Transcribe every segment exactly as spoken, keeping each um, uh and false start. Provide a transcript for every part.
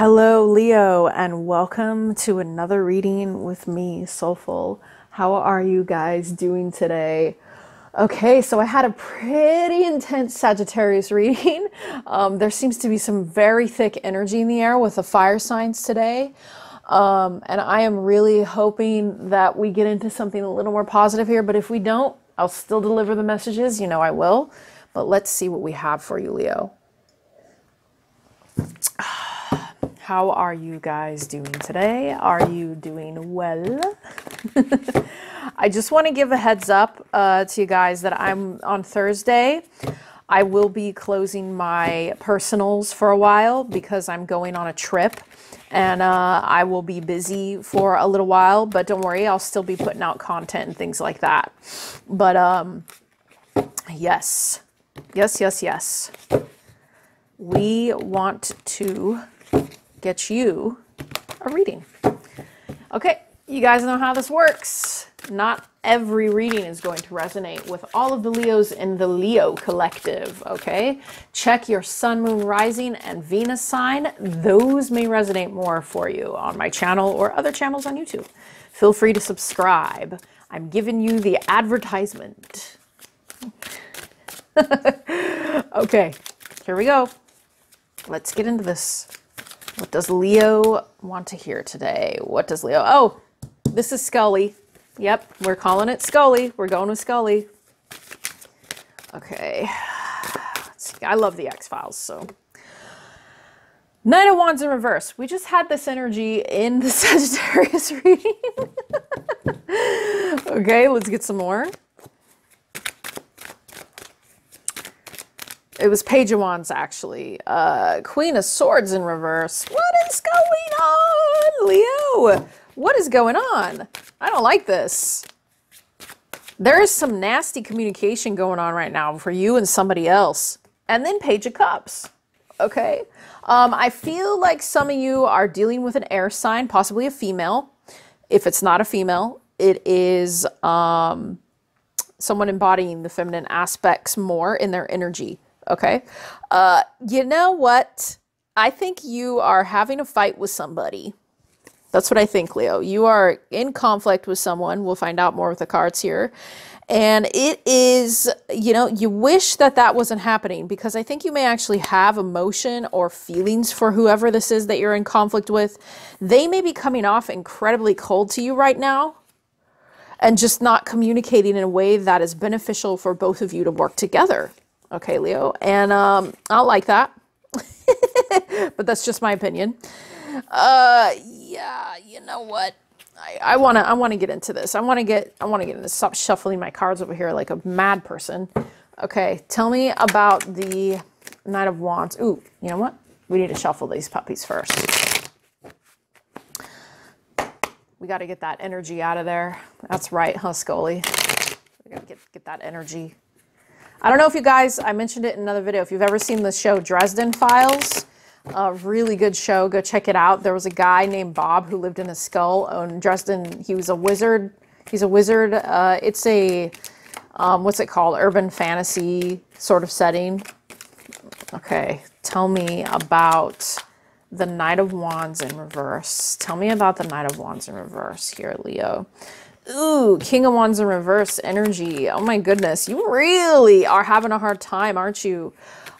Hello, Leo, and welcome to another reading with me, Soulful. How are you guys doing today? Okay, so I had a pretty intense Sagittarius reading. Um, there seems to be some very thick energy in the air with the fire signs today. Um, and I am really hoping that we get into something a little more positive here. But if we don't, I'll still deliver the messages. You know I will. But let's see what we have for you, Leo. How are you guys doing today? Are you doing well? I just want to give a heads up uh, to you guys that I'm on Thursday. I will be closing my personals for a while because I'm going on a trip, and uh, I will be busy for a little while, but don't worry, I'll still be putting out content and things like that. But um, yes, yes, yes, yes. We want to get you a reading. Okay, you guys know how this works. Not every reading is going to resonate with all of the Leos in the Leo collective, okay? Check your sun, moon, rising, and Venus sign. Those may resonate more for you on my channel or other channels on YouTube. Feel free to subscribe. I'm giving you the advertisement. Okay, here we go. Let's get into this. What does Leo want to hear today? What does Leo... Oh, this is Scully. Yep, we're calling it Scully. We're going with Scully. Okay. Let's see. I love the X Files, so... Nine of Wands in reverse. We just had this energy in the Sagittarius reading. Okay, let's get some more. It was Page of Wands, actually. Uh, Queen of Swords in reverse. What is going on, Leo? What is going on? I don't like this. There is some nasty communication going on right now for you and somebody else. And then Page of Cups. Okay. Um, I feel like some of you are dealing with an air sign, possibly a female. If it's not a female, it is um, someone embodying the feminine aspects more in their energy. Okay. Uh, you know what? I think you are having a fight with somebody. That's what I think, Leo. You are in conflict with someone. We'll find out more with the cards here. And it is, you know, you wish that that wasn't happening, because I think you may actually have emotion or feelings for whoever this is that you're in conflict with. They may be coming off incredibly cold to you right now and just not communicating in a way that is beneficial for both of you to work together. Okay, Leo, and um, I don't like that, but that's just my opinion. Uh, yeah, you know what? I, I wanna, I wanna get into this. I wanna get, I wanna get into this. Stop shuffling my cards over here like a mad person. Okay, tell me about the Knight of Wands. Ooh, you know what? We need to shuffle these puppies first. We got to get that energy out of there. That's right, huh, Scully? We gotta get get that energy. I don't know if you guys, I mentioned it in another video, if you've ever seen the show Dresden Files, a really good show, go check it out. There was a guy named Bob who lived in a skull on Dresden. He was a wizard. He's a wizard. Uh, it's a, um, what's it called? Urban fantasy sort of setting. Okay, tell me about the Knight of Wands in reverse. Tell me about the Knight of Wands in reverse here, Leo. Ooh, King of Wands in reverse energy. Oh my goodness. You really are having a hard time, aren't you?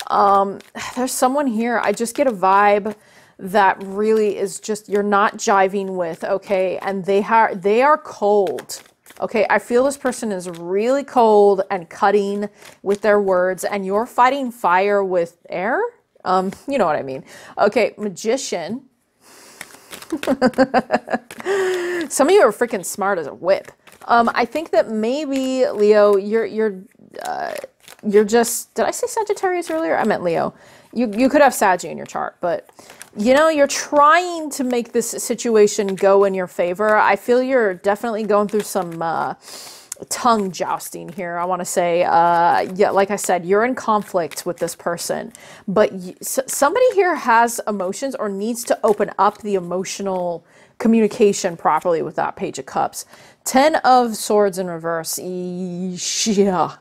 Um, there's someone here. I just get a vibe that really is just, you're not jiving with, okay? And they, ha they are cold, okay? I feel this person is really cold and cutting with their words, and you're fighting fire with air? Um, you know what I mean. Okay, Magician. Some of you are freaking smart as a whip. Um, I think that maybe, Leo, you're you're uh, you're just. Did I say Sagittarius earlier? I meant Leo. You you could have Sag in your chart, but you know you're trying to make this situation go in your favor. I feel you're definitely going through some uh, tongue jousting here. I want to say, uh, yeah, like I said, you're in conflict with this person, but you, s somebody here has emotions or needs to open up the emotional communication properly with that Page of Cups. Ten of Swords in reverse. Yeah.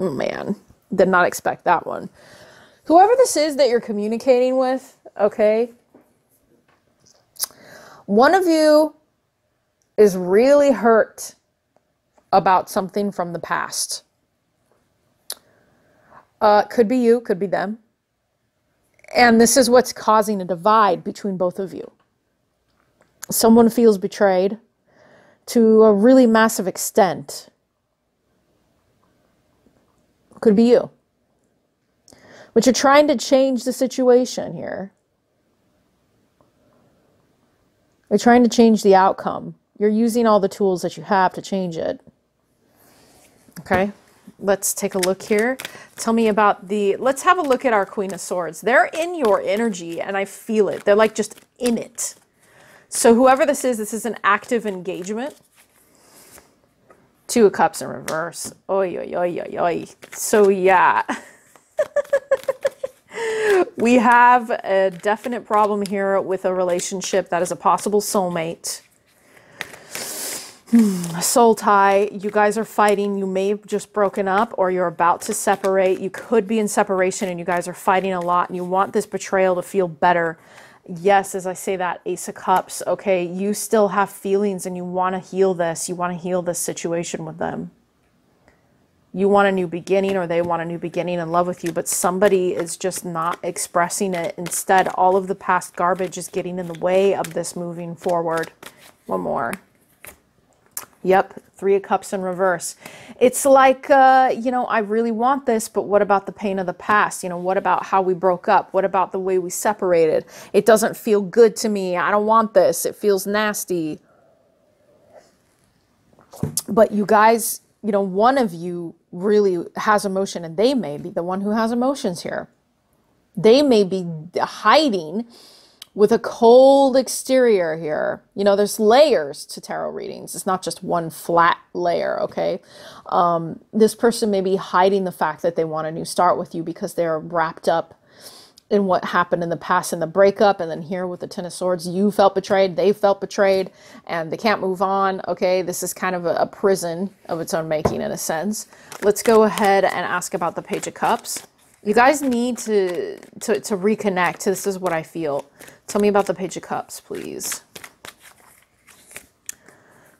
Man, did not expect that one. Whoever this is that you're communicating with, okay? One of you is really hurt about something from the past. Uh, could be you, could be them. And this is what's causing a divide between both of you. Someone feels betrayed to a really massive extent. Could be you. But you're trying to change the situation here. You're trying to change the outcome. You're using all the tools that you have to change it. Okay. Let's take a look here. Tell me about the, let's have a look at our Queen of Swords. They're in your energy and I feel it. They're like just in it. So whoever this is, this is an active engagement. Two of Cups in reverse. Oy, oy, oy, oy, oy. So yeah. We have a definite problem here with a relationship that is a possible soulmate. Soul tie, you guys are fighting. You may have just broken up or you're about to separate. You could be in separation and you guys are fighting a lot and you want this betrayal to feel better. Yes, as I say that, Ace of Cups, okay, you still have feelings and you want to heal this. You want to heal this situation with them. You want a new beginning or they want a new beginning in love with you, but somebody is just not expressing it. Instead, all of the past garbage is getting in the way of this moving forward. One more. Yep, Three of Cups in reverse. It's like, uh, you know, I really want this, but what about the pain of the past? You know, what about how we broke up? What about the way we separated? It doesn't feel good to me. I don't want this. It feels nasty. But you guys, you know, one of you really has emotion, and they may be the one who has emotions here. They may be hiding with a cold exterior here. You know, there's layers to tarot readings. It's not just one flat layer, okay? Um, this person may be hiding the fact that they want a new start with you because they're wrapped up in what happened in the past and the breakup. And then here with the Ten of Swords, you felt betrayed, they felt betrayed, and they can't move on, okay? This is kind of a, a prison of its own making in a sense. Let's go ahead and ask about the Page of Cups. You guys need to, to, to reconnect. This is what I feel. Tell me about the Page of Cups, please.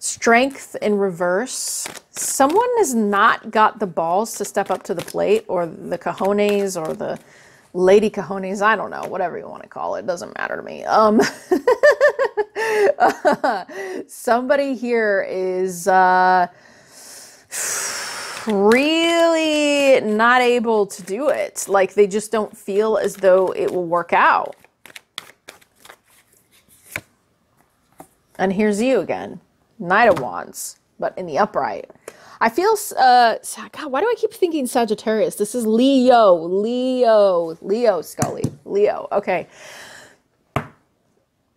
Strength in reverse. Someone has not got the balls to step up to the plate, or the cojones, or the lady cojones. I don't know, whatever you want to call it. It doesn't matter to me. Um, uh, somebody here is uh, really not able to do it. Like they just don't feel as though it will work out. And here's you again, Knight of Wands, but in the upright. I feel, uh, God, why do I keep thinking Sagittarius? This is Leo, Leo, Leo, Scully, Leo, okay.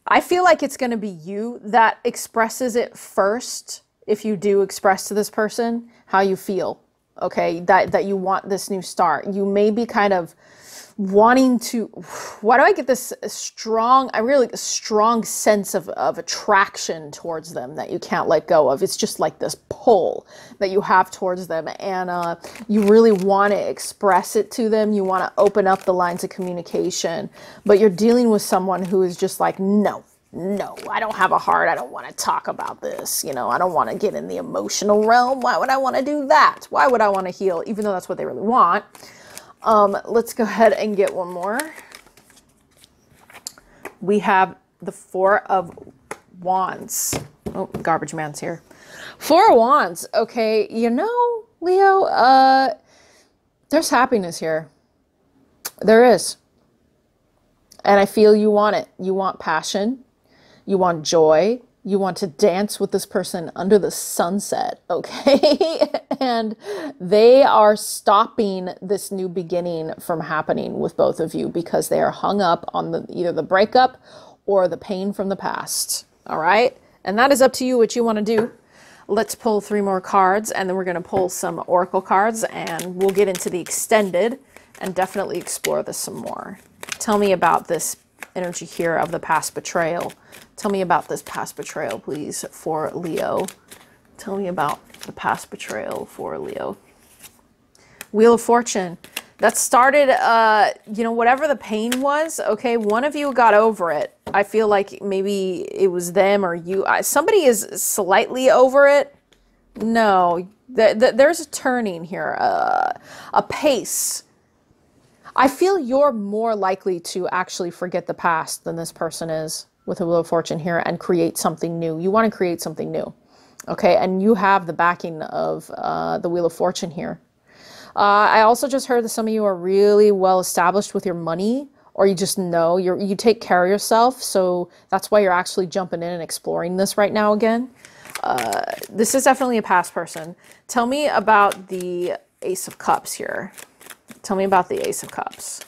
I feel like it's gonna be you that expresses it first, if you do express to this person how you feel, okay, that, that you want this new start. You may be kind of wanting to, why do I get this strong, I really like a strong sense of, of attraction towards them that you can't let go of. It's just like this pull that you have towards them, and uh, you really want to express it to them. You want to open up the lines of communication, but you're dealing with someone who is just like, no, no, I don't have a heart. I don't want to talk about this. You know, I don't want to get in the emotional realm. Why would I want to do that? Why would I want to heal? Even though that's what they really want. Um, let's go ahead and get one more. We have the Four of Wands. Oh, garbage man's here. Four of Wands. Okay, you know, Leo, uh, there's happiness here. There is. And I feel you want it. You want passion. You want joy. You want to dance with this person under the sunset, okay? And they are stopping this new beginning from happening with both of you because they are hung up on the, either the breakup or the pain from the past, all right? And that is up to you what you want to do. Let's pull three more cards, and then we're going to pull some oracle cards, and we'll get into the extended and definitely explore this some more. Tell me about this energy here of the past betrayal. Tell me about this past betrayal, please, for Leo. Tell me about the past betrayal for Leo. Wheel of Fortune. That started, uh, you know, whatever the pain was, okay, one of you got over it. I feel like maybe it was them or you. I, somebody is slightly over it. No, th th there's a turning here, uh, a pace. I feel you're more likely to actually forget the past than this person is with a Wheel of Fortune here and create something new. You want to create something new, okay? And you have the backing of uh, the Wheel of Fortune here. Uh, I also just heard that some of you are really well established with your money, or you just know, you're, you take care of yourself. So that's why you're actually jumping in and exploring this right now again. Uh, this is definitely a past person. Tell me about the Ace of Cups here. Tell me about the Ace of Cups.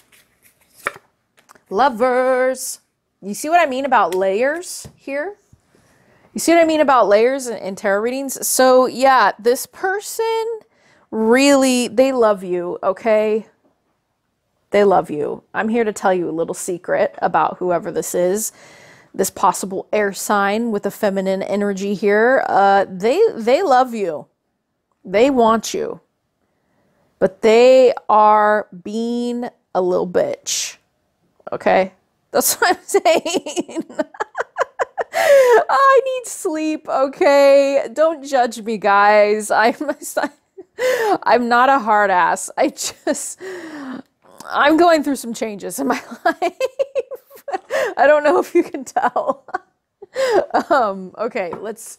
Lovers. You see what I mean about layers here? You see what I mean about layers in, in tarot readings? So yeah, this person... really, they love you, okay? They love you. I'm here to tell you a little secret about whoever this is. This possible air sign with a feminine energy here. Uh, they, they love you. They want you. But they are being a little bitch, okay? That's what I'm saying. I need sleep, okay? Don't judge me, guys. I'm... I'm not a hard ass. I just, I'm going through some changes in my life. I don't know if you can tell. um, okay, let's,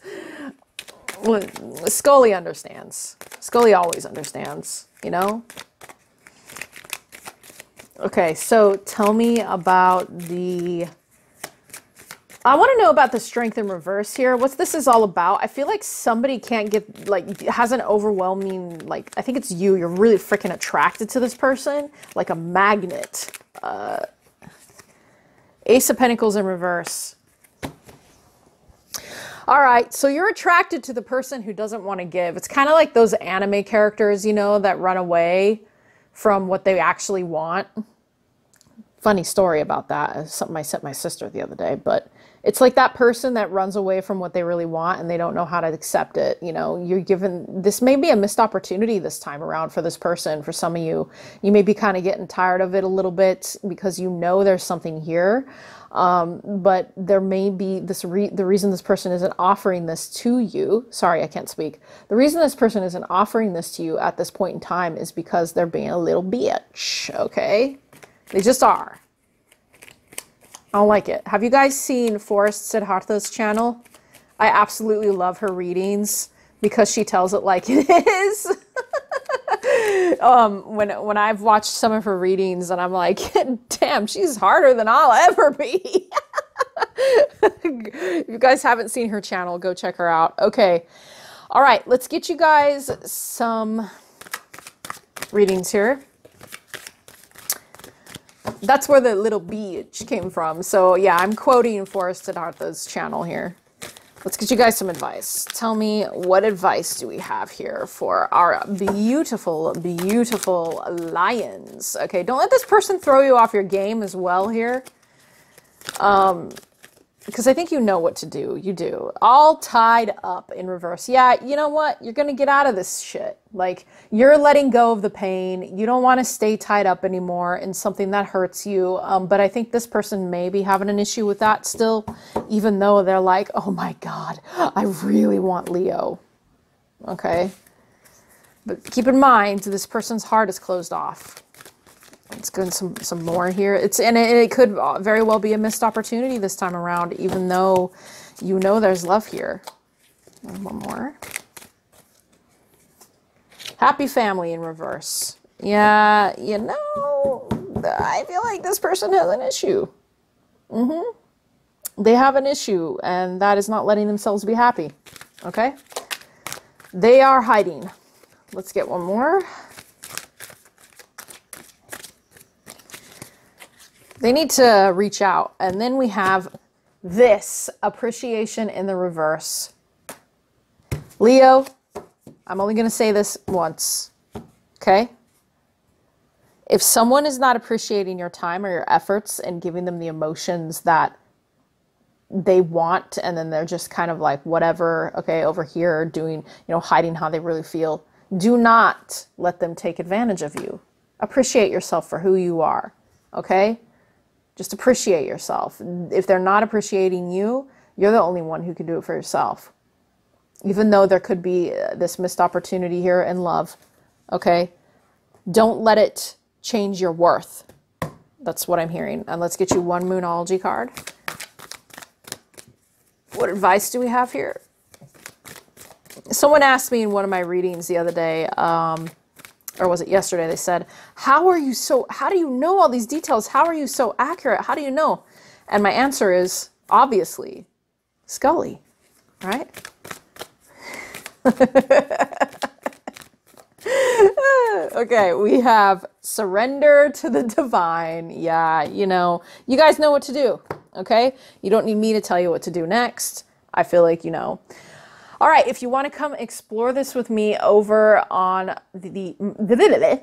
let, Scully understands. Scully always understands, you know? Okay, so tell me about the, I want to know about the strength in reverse here. What's this is all about? I feel like somebody can't get, like, has an overwhelming, like, I think it's you. You're really freaking attracted to this person. Like a magnet. Uh, Ace of Pentacles in reverse. All right, so you're attracted to the person who doesn't want to give. It's kind of like those anime characters, you know, that run away from what they actually want. Funny story about that. It's something I sent my sister the other day, but... it's like that person that runs away from what they really want and they don't know how to accept it. You know, you're given, this may be a missed opportunity this time around for this person. For some of you, you may be kind of getting tired of it a little bit because you know there's something here. Um, but there may be this, re the reason this person isn't offering this to you, sorry, I can't speak. The reason this person isn't offering this to you at this point in time is because they're being a little bitch, okay? They just are. I don't like it. Have you guys seen Forrest Siddhartha's channel? I absolutely love her readings because she tells it like it is. um, when, when I've watched some of her readings and I'm like, damn, she's harder than I'll ever be. If you guys haven't seen her channel, go check her out. Okay. All right. Let's get you guys some readings here. That's where the little bitch came from. So yeah, I'm quoting Forrest Siddhartha's channel here. Let's get you guys some advice. Tell me, what advice do we have here for our beautiful, beautiful lions? Okay, don't let this person throw you off your game as well here. Um, because I think you know what to do. You do. All tied up in reverse. Yeah, you know what? You're going to get out of this shit. Like, you're letting go of the pain. You don't want to stay tied up anymore in something that hurts you. Um, but I think this person may be having an issue with that still, even though they're like, oh my God, I really want Leo. Okay. But keep in mind, this person's heart is closed off. Let's go in some, some more here. It's, and it, it could very well be a missed opportunity this time around, even though you know there's love here. And one more. Happy family in reverse. Yeah, you know, I feel like this person has an issue. Mm-hmm. They have an issue, and that is not letting themselves be happy. Okay? They are hiding. Let's get one more. They need to reach out. And then we have this appreciation in the reverse. Leo, I'm only going to say this once, okay? If someone is not appreciating your time or your efforts and giving them the emotions that they want, and then they're just kind of like, whatever, okay, over here doing, you know, hiding how they really feel, do not let them take advantage of you. Appreciate yourself for who you are, okay? Just appreciate yourself. If they're not appreciating you, you're the only one who can do it for yourself. Even though there could be this missed opportunity here in love, okay? Don't let it change your worth. That's what I'm hearing. And let's get you one Moonology card. What advice do we have here? Someone asked me in one of my readings the other day, um, or was it yesterday? They said, how are you so, how do you know all these details? How are you so accurate? How do you know? And my answer is, obviously, Scully, right? Okay, we have surrender to the divine. Yeah, you know, you guys know what to do, okay? You don't need me to tell you what to do next. I feel like you know. All right, if you want to come explore this with me over on the, the, the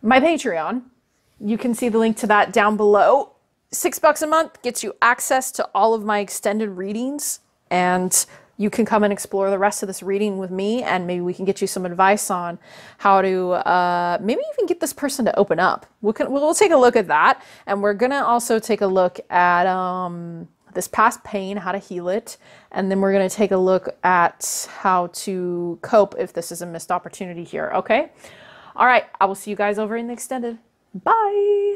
my Patreon, you can see the link to that down below. Six bucks a month gets you access to all of my extended readings, and you can come and explore the rest of this reading with me, and maybe we can get you some advice on how to uh, maybe even get this person to open up. We'll, can, we'll take a look at that, and we're going to also take a look at um, this past pain, how to heal it, and then we're going to take a look at how to cope if this is a missed opportunity here, okay? All right, I will see you guys over in the extended. Bye!